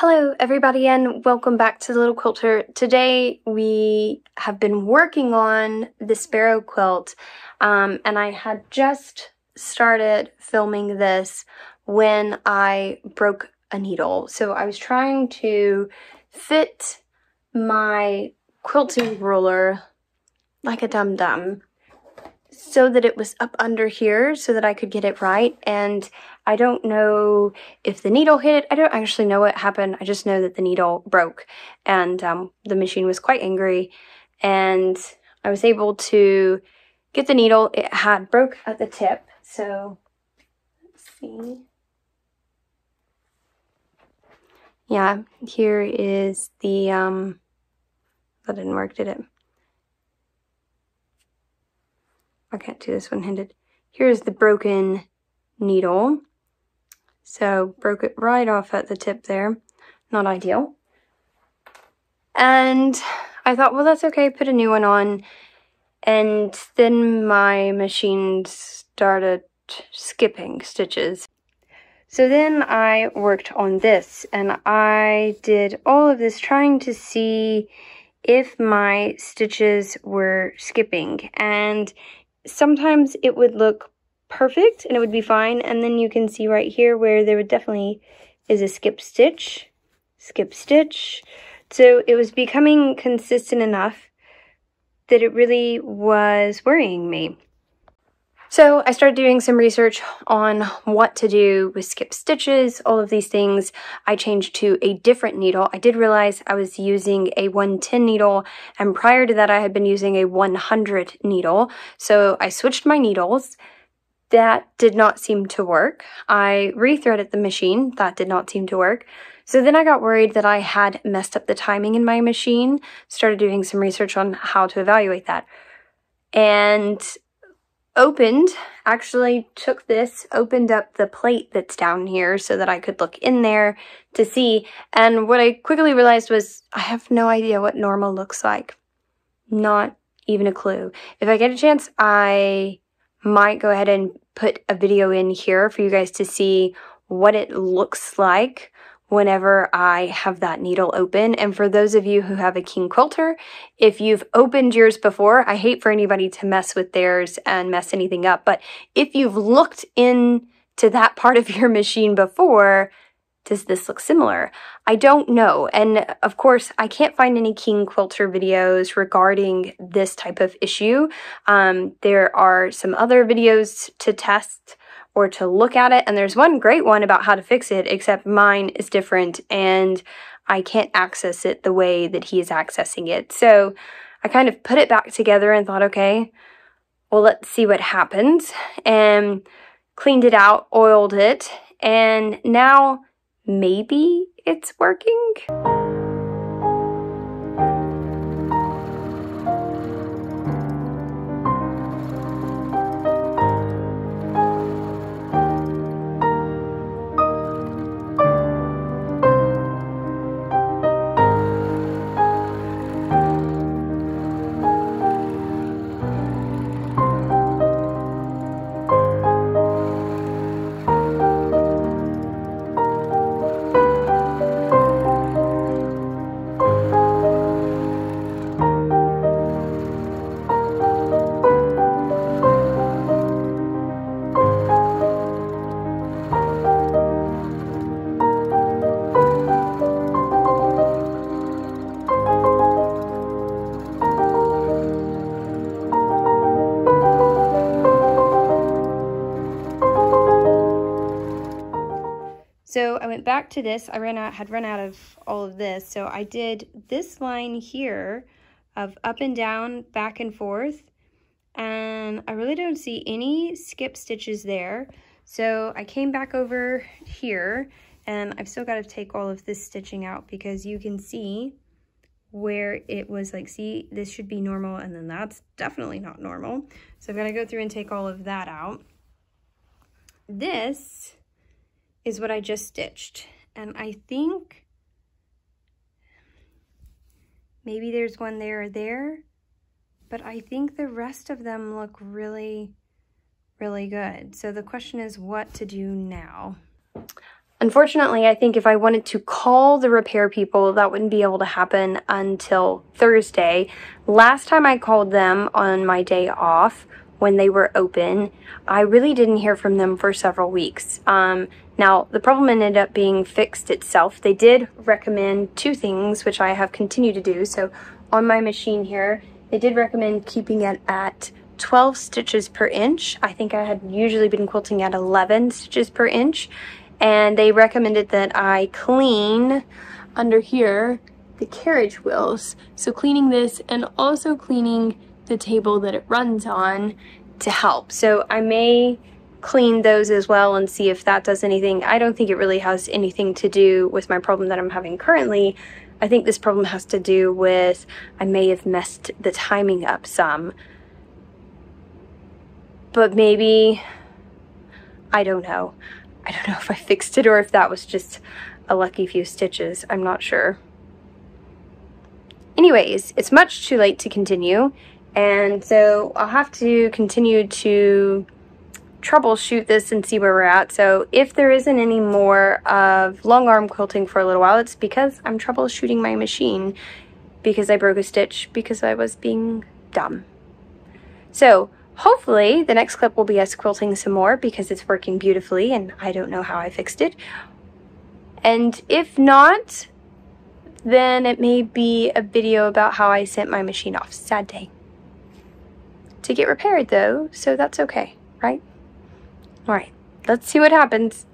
Hello everybody and welcome back to The Little Quilter. Today we have been working on the Sparrow Quilt and I had just started filming this when I broke a needle. So I was trying to fit my quilting ruler like a dum-dum so that it was up under here so that I could get it right, and I don't know if the needle hit it. I don't actually know what happened. I just know that the needle broke and the machine was quite angry, and I was able to get the needle. It had broke at the tip. So let's see. Yeah, here is the, that didn't work, did it? I can't do this one-handed. Here's the broken needle. So broke it right off at the tip there. Not ideal. And I thought, well, that's okay. Put a new one on. And then my machine started skipping stitches. So then I worked on this and I did all of this trying to see if my stitches were skipping, and sometimes it would look perfect and it would be fine, and then you can see right here where there would definitely is a skip stitch. So it was becoming consistent enough that it really was worrying me. So I started doing some research on what to do with skip stitches, all of these things. I changed to a different needle. I did realize I was using a 110 needle, and prior to that I had been using a 100 needle. So I switched my needles. That did not seem to work. I rethreaded the machine. That did not seem to work. So then I got worried that I had messed up the timing in my machine. Started doing some research on how to evaluate that. And opened up the plate that's down here so that I could look in there to see. And what I quickly realized was I have no idea what normal looks like. Not even a clue. If I get a chance, I might go ahead and put a video in here for you guys to see what it looks like whenever I have that needle open. And for those of you who have a King Quilter, if you've opened yours before, I hate for anybody to mess with theirs and mess anything up, but if you've looked into that part of your machine before, does this look similar? I don't know. And of course, I can't find any King Quilter videos regarding this type of issue. There are some other videos to test or to look at it, and there's one great one about how to fix it, except mine is different and I can't access it the way that he is accessing it. So I kind of put it back together and thought, okay, well, let's see what happens, and cleaned it out, oiled it, and now maybe it's working. So I went back to this. I had run out of all of this. So I did this line here of up and down, back and forth. And I really don't see any skip stitches there. So I came back over here, and I've still got to take all of this stitching out because you can see where it was like, see, this should be normal, and then that's definitely not normal. So I'm gonna go through and take all of that out. This is what I just stitched. And I think maybe there's one there or there, but I think the rest of them look really, really good. So the question is what to do now. Unfortunately, I think if I wanted to call the repair people, that wouldn't be able to happen until Thursday. Last time I called them on my day off when they were open, I really didn't hear from them for several weeks. Now, the problem ended up being fixed itself. They did recommend two things, which I have continued to do. So on my machine here, they did recommend keeping it at 12 stitches per inch. I think I had usually been quilting at 11 stitches per inch. And they recommended that I clean under here the carriage wheels. So cleaning this and also cleaning the table that it runs on to help. So I may clean those as well and see if that does anything. I don't think it really has anything to do with my problem that I'm having currently. I think this problem has to do with I may have messed the timing up some. But maybe, I don't know. I don't know if I fixed it or if that was just a lucky few stitches. I'm not sure. Anyways, it's much too late to continue, and so I'll have to continue to troubleshoot this and see where we're at. So if there isn't any more of long arm quilting for a little while, it's because I'm troubleshooting my machine because I broke a stitch because I was being dumb. So hopefully the next clip will be us quilting some more because it's working beautifully and I don't know how I fixed it. And if not, then it may be a video about how I sent my machine off. Sad day. To get repaired though, so that's okay, right? All right, let's see what happens.